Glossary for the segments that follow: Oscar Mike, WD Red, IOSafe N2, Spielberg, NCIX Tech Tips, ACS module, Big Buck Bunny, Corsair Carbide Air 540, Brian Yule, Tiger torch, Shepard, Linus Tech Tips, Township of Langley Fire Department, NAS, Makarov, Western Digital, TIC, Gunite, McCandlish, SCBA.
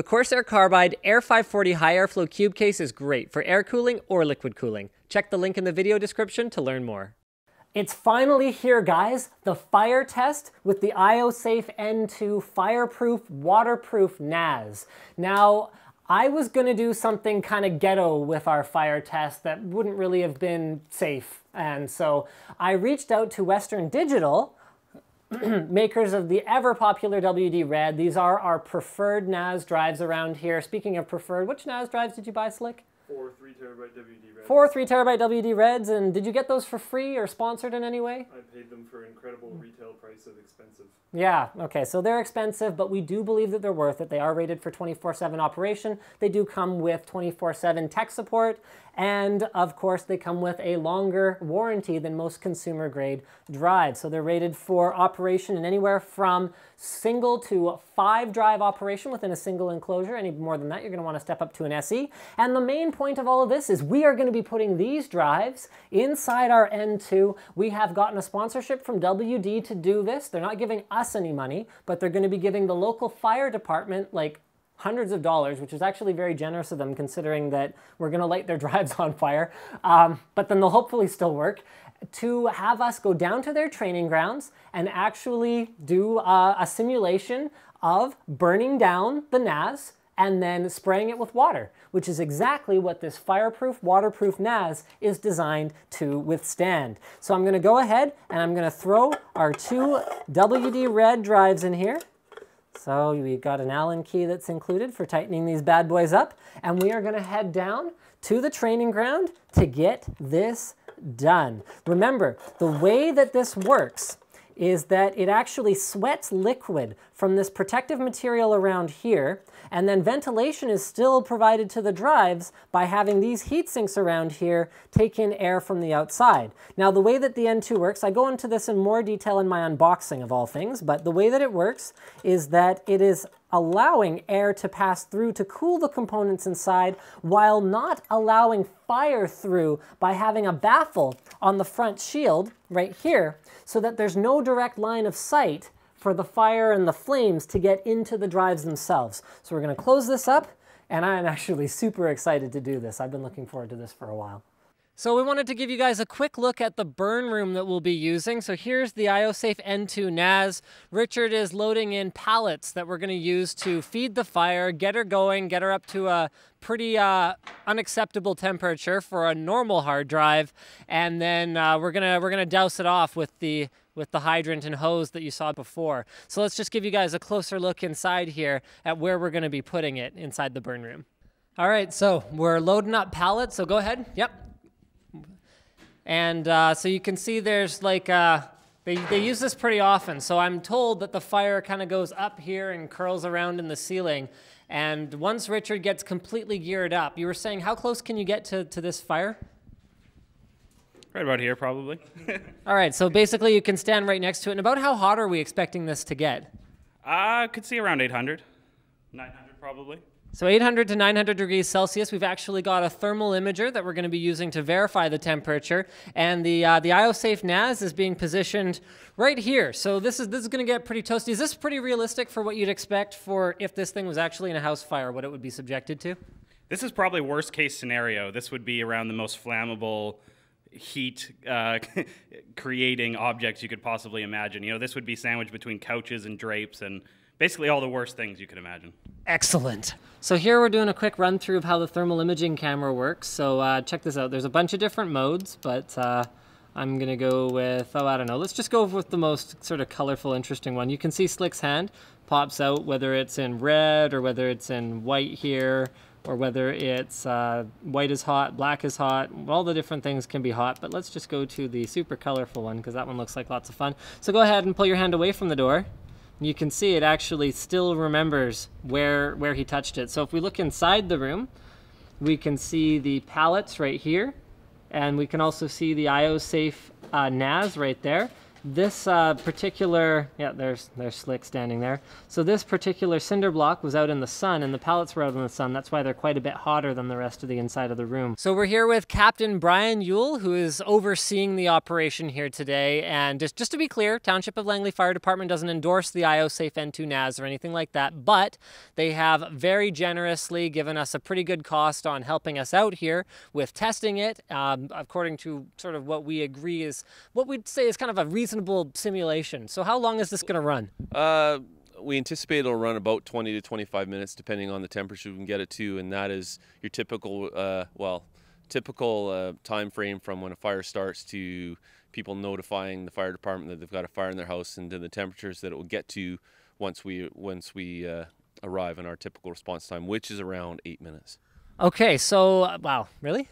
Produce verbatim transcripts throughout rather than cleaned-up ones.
The Corsair Carbide Air five forty High Airflow Cube Case is great for air cooling or liquid cooling. Check the link in the video description to learn more. It's finally here, guys, the fire test with the IOSafe N two Fireproof Waterproof N A S. Now, I was gonna do something kind of ghetto with our fire test that wouldn't really have been safe. And so I reached out to Western Digital, makers of the ever popular W D Red. These are our preferred N A S drives around here. Speaking of preferred, which N A S drives did you buy, Slick? Four three terabyte W D Reds. Four three terabyte W D Reds, and did you get those for free or sponsored in any way? I paid them for an incredible retail price of expensive. Yeah, okay, so they're expensive, but we do believe that they're worth it. They are rated for twenty-four seven operation. They do come with twenty-four seven tech support, and of course they come with a longer warranty than most consumer grade drives. So they're rated for operation in anywhere from single to five drive operation within a single enclosure. Any more than that, you're gonna wanna step up to an S E. And the main point of all of this is we are going to be putting these drives inside our N two. We have gotten a sponsorship from W D to do this. They're not giving us any money, but they're going to be giving the local fire department like hundreds of dollars, which is actually very generous of them considering that we're going to light their drives on fire, um, but then they'll hopefully still work, to have us go down to their training grounds and actually do uh, a simulation of burning down the N A S and then spraying it with water, which is exactly what this fireproof, waterproof N A S is designed to withstand. So I'm gonna go ahead and I'm gonna throw our two W D Red drives in here. So we've got an Allen key that's included for tightening these bad boys up, and we are gonna head down to the training ground to get this done. Remember, the way that this works is that it actually sweats liquid from this protective material around here, and then ventilation is still provided to the drives by having these heat sinks around here take in air from the outside. Now, the way that the N two works, I go into this in more detail in my unboxing of all things, but the way that it works is that it is allowing air to pass through to cool the components inside while not allowing fire through by having a baffle on the front shield right here so that there's no direct line of sight for the fire and the flames to get into the drives themselves. So we're gonna close this up, and I'm actually super excited to do this. I've been looking forward to this for a while. So we wanted to give you guys a quick look at the burn room that we'll be using. So here's the IOSafe N two N A S. Richard is loading in pallets that we're gonna use to feed the fire, get her going, get her up to a pretty uh, unacceptable temperature for a normal hard drive. And then uh, we're gonna, we're gonna douse it off with the, with the hydrant and hose that you saw before. So let's just give you guys a closer look inside here at where we're gonna be putting it inside the burn room. All right, so we're loading up pallets, so go ahead, yep. And uh, so you can see there's like, uh, they, they use this pretty often. So I'm told that the fire kind of goes up here and curls around in the ceiling. And once Richard gets completely geared up, you were saying, how close can you get to, to this fire? Right about here, probably. All right, so basically you can stand right next to it. And about how hot are we expecting this to get? I could see around eight hundred, nine hundred probably. So eight hundred to nine hundred degrees Celsius. We've actually got a thermal imager that we're going to be using to verify the temperature, and the uh, the IOSafe N A S is being positioned right here. So this is this is going to get pretty toasty. Is this pretty realistic for what you'd expect for if this thing was actually in a house fire, what it would be subjected to? This is probably worst case scenario. This would be around the most flammable heat uh, creating objects you could possibly imagine. You know, this would be sandwiched between couches and drapes and basically all the worst things you could imagine. Excellent. So here we're doing a quick run through of how the thermal imaging camera works. So uh, check this out. There's a bunch of different modes, but uh, I'm gonna go with, oh, I don't know. Let's just go with the most sort of colorful, interesting one. You can see Slick's hand pops out, whether it's in red or whether it's in white here, or whether it's uh, white is hot, black is hot, all the different things can be hot, but let's just go to the super colorful one because that one looks like lots of fun. So go ahead and pull your hand away from the door. You can see it actually still remembers where, where he touched it. So if we look inside the room, we can see the pallets right here, and we can also see the IOSafe uh, N A S right there. This uh, particular, yeah, there's, there's Slick standing there. So this particular cinder block was out in the sun and the pallets were out in the sun. That's why they're quite a bit hotter than the rest of the inside of the room. So we're here with Captain Brian Yule, who is overseeing the operation here today. And just, just to be clear, Township of Langley Fire Department doesn't endorse the IOSafe N two N A S or anything like that, but they have very generously given us a pretty good cost on helping us out here with testing it, um, according to sort of what we agree is, what we'd say is kind of a reasonable Reasonable simulation. So how long is this going to run? Uh, we anticipate it'll run about twenty to twenty-five minutes, depending on the temperature we can get it to, and that is your typical, uh, well, typical uh, time frame from when a fire starts to people notifying the fire department that they've got a fire in their house, and to the temperatures that it will get to once we once we uh, arrive in our typical response time, which is around eight minutes. Okay. So uh, wow, really?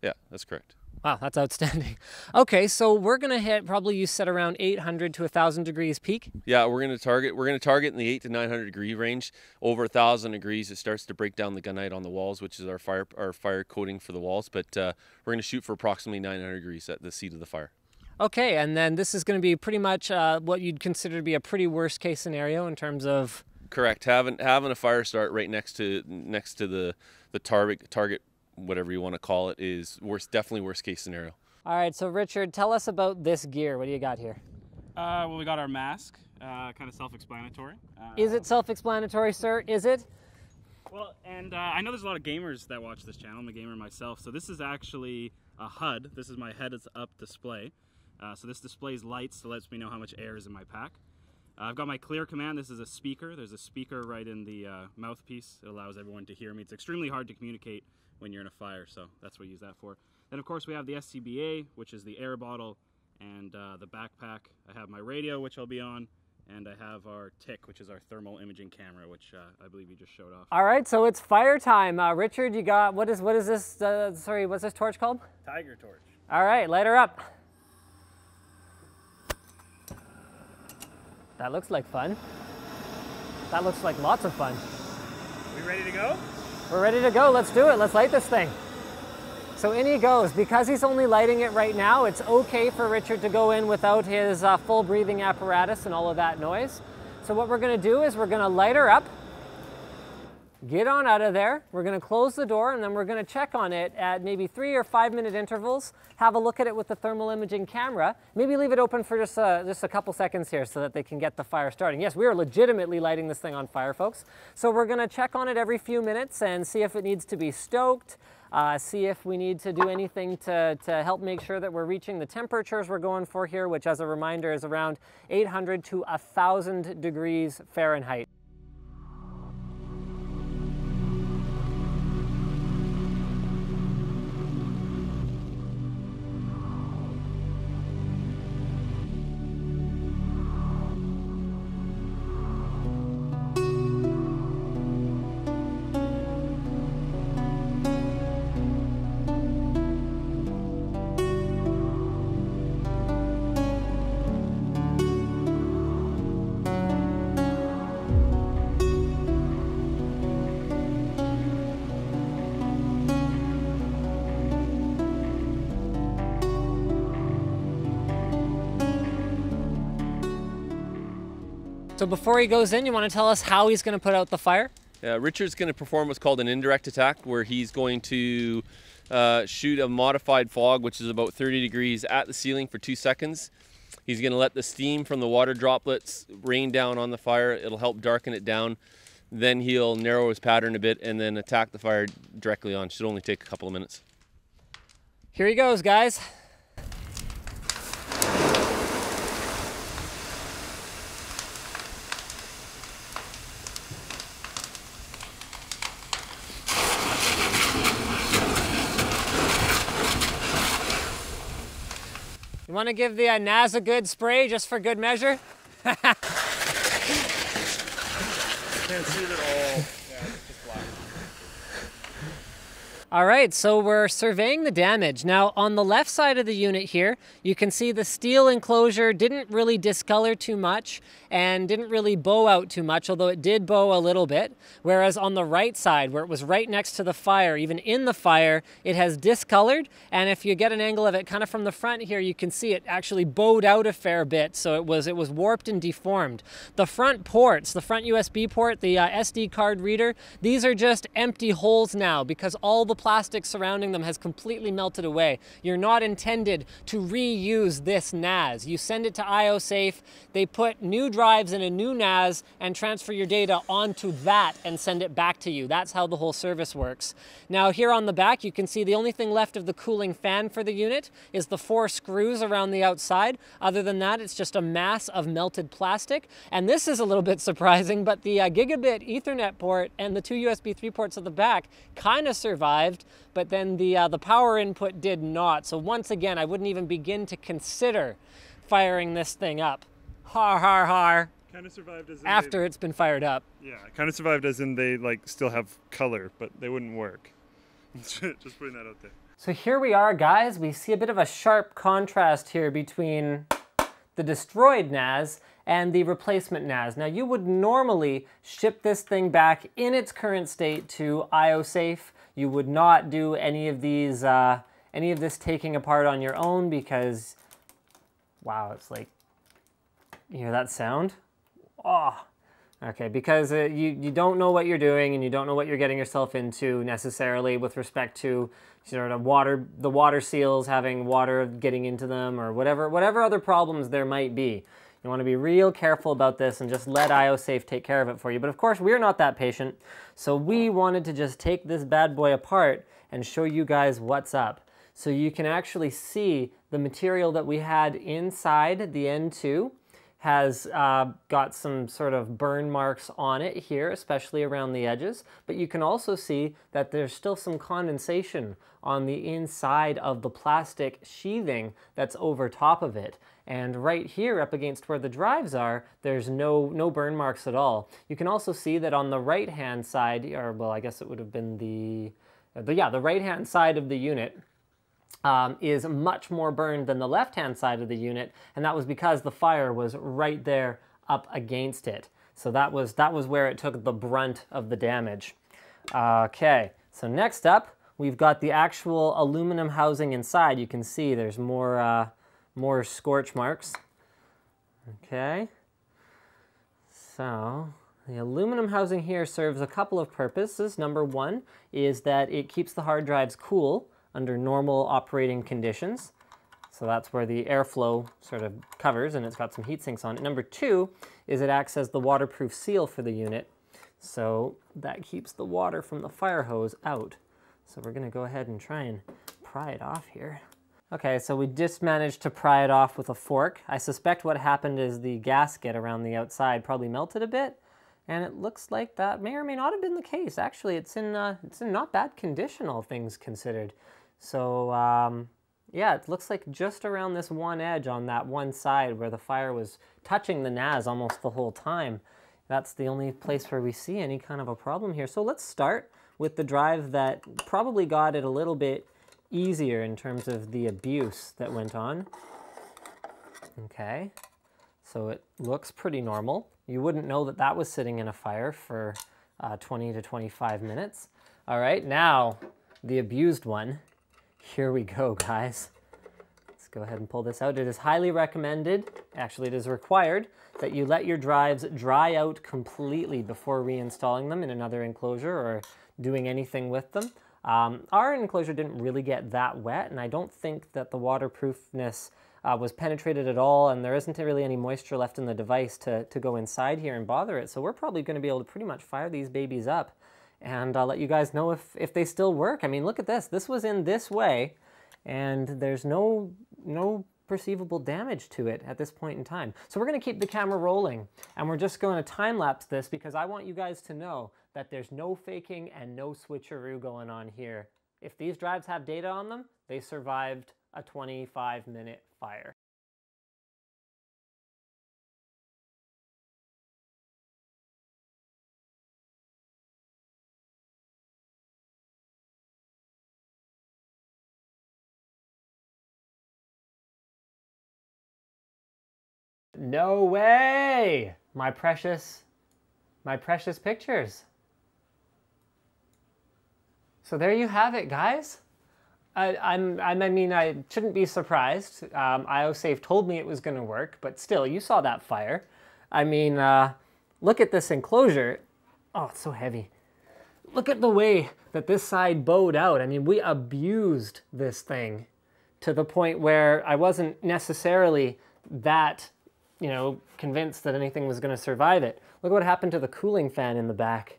Yeah, that's correct. Wow, that's outstanding. Okay, so we're gonna hit probably, you said, around eight hundred to one thousand degrees peak. Yeah, we're gonna target we're gonna target in the eight to nine hundred degree range. Over one thousand degrees, it starts to break down the gunite on the walls, which is our fire our fire coating for the walls. But uh, we're gonna shoot for approximately nine hundred degrees at the seat of the fire. Okay, and then this is gonna be pretty much uh, what you'd consider to be a pretty worst case scenario in terms of. Correct. Having having a fire start right next to next to the the target target. Whatever you want to call it is worst, definitely worst case scenario. All right, so Richard, tell us about this gear. What do you got here? Uh, well, we got our mask, uh, kind of self-explanatory. Uh, is it self-explanatory, sir? Is it? Well, and uh, I know there's a lot of gamers that watch this channel. I'm a gamer myself, so this is actually a H U D. This is my head is up display. Uh, so this displays lights, so lets me know how much air is in my pack. Uh, I've got my clear command. This is a speaker. There's a speaker right in the uh, mouthpiece. It allows everyone to hear me. It's extremely hard to communicate when you're in a fire, so that's what we use that for. Then of course we have the S C B A, which is the air bottle, and uh, the backpack. I have my radio, which I'll be on, and I have our T I C, which is our thermal imaging camera, which uh, I believe you just showed off. All right, so it's fire time. Uh, Richard, you got, what is, what is this, uh, sorry, what's this torch called? Tiger torch. All right, light her up. That looks like fun. That looks like lots of fun. We ready to go? We're ready to go, let's do it, let's light this thing. So in he goes. Because he's only lighting it right now, it's okay for Richard to go in without his uh, full breathing apparatus and all of that noise. So what we're gonna do is we're gonna light her up, get on out of there, we're gonna close the door, and then we're gonna check on it at maybe three or five minute intervals, have a look at it with the thermal imaging camera, maybe leave it open for just a, just a couple seconds here so that they can get the fire starting. Yes, we are legitimately lighting this thing on fire, folks. So we're gonna check on it every few minutes and see if it needs to be stoked, uh, see if we need to do anything to, to help make sure that we're reaching the temperatures we're going for here, which as a reminder is around eight hundred to one thousand degrees Fahrenheit. So before he goes in, you want to tell us how he's going to put out the fire? Yeah, Richard's going to perform what's called an indirect attack, where he's going to uh, shoot a modified fog, which is about thirty degrees, at the ceiling for two seconds. He's going to let the steam from the water droplets rain down on the fire. It'll help darken it down. Then he'll narrow his pattern a bit and then attack the fire directly on. Should only take a couple of minutes. Here he goes, guys. You want to give the uh, N A S a good spray, just for good measure? Can't see it at all. Yeah, it's just black. All right, so we're surveying the damage. Now, on the left side of the unit here, you can see the steel enclosure didn't really discolor too much and didn't really bow out too much, although it did bow a little bit. Whereas on the right side, where it was right next to the fire, even in the fire, it has discolored. And if you get an angle of it kind of from the front here, you can see it actually bowed out a fair bit. So it was, it was warped and deformed. The front ports, the front U S B port, the uh, S D card reader, these are just empty holes now because all the plastic surrounding them has completely melted away. You're not intended to reuse this N A S. You send it to IOSafe, they put new drives in a new N A S and transfer your data onto that and send it back to you. That's how the whole service works. Now here on the back, you can see the only thing left of the cooling fan for the unit is the four screws around the outside. Other than that, it's just a mass of melted plastic. And this is a little bit surprising, but the uh, gigabit Ethernet port and the two U S B three ports at the back kind of survived, but then the, uh, the power input did not. So once again, I wouldn't even begin to consider firing this thing up. Har, har, har. Kind of survived as in after it's been fired up. Yeah, kind of survived as in they like still have color, but they wouldn't work. Just putting that out there. So here we are, guys. We see a bit of a sharp contrast here between the destroyed N A S and the replacement N A S. Now you would normally ship this thing back in its current state to IOSafe. You would not do any of these, uh, any of this taking apart on your own because, wow, it's like, you hear that sound? Oh, okay, because uh, you, you don't know what you're doing and you don't know what you're getting yourself into necessarily with respect to sort of water, the water seals having water getting into them or whatever, whatever other problems there might be. You want to be real careful about this and just let IOSafe take care of it for you. But of course, we're not that patient, so we wanted to just take this bad boy apart and show you guys what's up. So you can actually see the material that we had inside the N two has uh, got some sort of burn marks on it here, especially around the edges. But you can also see that there's still some condensation on the inside of the plastic sheathing that's over top of it. And right here up against where the drives are, there's no, no burn marks at all. You can also see that on the right-hand side, or well, I guess it would have been the, but yeah, the right-hand side of the unit um, is much more burned than the left-hand side of the unit, and that was because the fire was right there up against it. So that was, that was where it took the brunt of the damage. Okay, so next up, we've got the actual aluminum housing inside. You can see there's more, uh, more scorch marks. Okay, so the aluminum housing here serves a couple of purposes. Number one is that it keeps the hard drives cool under normal operating conditions. So that's where the airflow sort of covers, and it's got some heat sinks on it. Number two is it acts as the waterproof seal for the unit. So that keeps the water from the fire hose out. So we're gonna go ahead and try and pry it off here. Okay, so we just managed to pry it off with a fork. I suspect what happened is the gasket around the outside probably melted a bit, and it looks like that may or may not have been the case. Actually, it's in, uh, it's in not bad condition, all things considered. So, um, yeah, it looks like just around this one edge on that one side where the fire was touching the N A S almost the whole time. That's the only place where we see any kind of a problem here. So let's start with the drive that probably got it a little bit easier in terms of the abuse that went on. Okay, so it looks pretty normal. You wouldn't know that that was sitting in a fire for uh, twenty to twenty-five minutes. All right, now the abused one. Here we go, guys. Let's go ahead and pull this out. It is highly recommended, actually it is required, that you let your drives dry out completely before reinstalling them in another enclosure or doing anything with them. Um, our enclosure didn't really get that wet, and I don't think that the waterproofness uh, was penetrated at all, and there isn't really any moisture left in the device to, to go inside here and bother it. So we're probably going to be able to pretty much fire these babies up, and I'll let you guys know if, if they still work. I mean, look at this. This was in this way, and there's no, no perceivable damage to it at this point in time. So we're going to keep the camera rolling, and we're just going to time-lapse this because I want you guys to know that there's no faking and no switcheroo going on here. If these drives have data on them, they survived a twenty-five minute fire. No way! My precious, my precious pictures. So there you have it, guys. I, I'm, I mean, I shouldn't be surprised. Um, IOSafe told me it was going to work, but still, you saw that fire. I mean, uh, look at this enclosure. Oh, it's so heavy. Look at the way that this side bowed out. I mean, we abused this thing to the point where I wasn't necessarily that, you know, convinced that anything was going to survive it. Look what happened to the cooling fan in the back.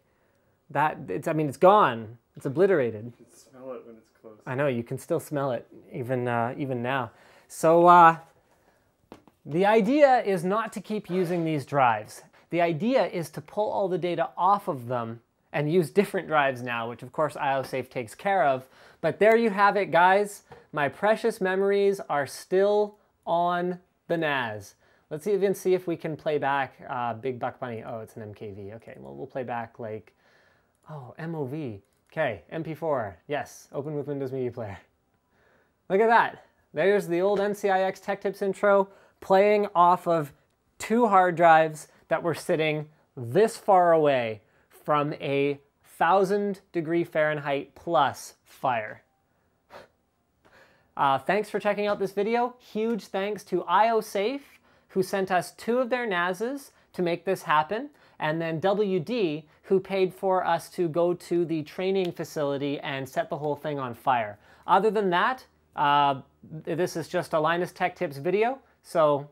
That, it's, I mean, it's gone. It's obliterated. You can smell it when it's closed. I know, you can still smell it even, uh, even now. So uh, the idea is not to keep using these drives. The idea is to pull all the data off of them and use different drives now, which of course IOSafe takes care of. But there you have it, guys. My precious memories are still on the N A S. Let's even see if we can play back uh, Big Buck Bunny. Oh, it's an M K V. Okay, well, we'll play back like, oh, M O V. Okay, M P four. Yes, open with Windows Media Player. Look at that. There's the old N C I X Tech Tips intro playing off of two hard drives that were sitting this far away from a thousand degree Fahrenheit plus fire. Uh, thanks for checking out this video. Huge thanks to IOSafe, who sent us two of their N A Ses to make this happen, and then W D, who paid for us to go to the training facility and set the whole thing on fire. Other than that, uh, this is just a Linus Tech Tips video, so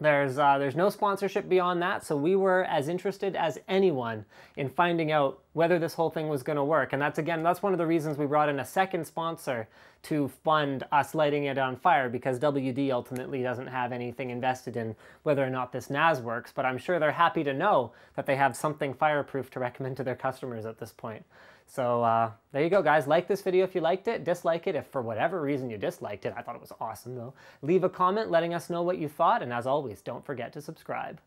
there's, uh, there's no sponsorship beyond that, so we were as interested as anyone in finding out whether this whole thing was going to work. And that's, again, that's one of the reasons we brought in a second sponsor to fund us lighting it on fire, because W D ultimately doesn't have anything invested in whether or not this N A S works, but I'm sure they're happy to know that they have something fireproof to recommend to their customers at this point. So uh, there you go, guys. Like this video if you liked it. Dislike it if for whatever reason you disliked it. I thought it was awesome, though. Leave a comment letting us know what you thought, and as always, don't forget to subscribe.